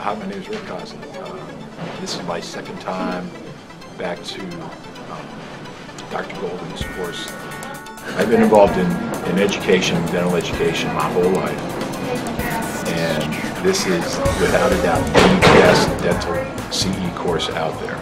Hi, my name is Rick Cosley. This is my second time back to Dr. Golden's course. I've been involved in education, dental education, my whole life. And this is, without a doubt, the best dental CE course out there.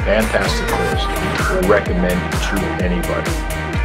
Fantastic course. I recommend it to anybody.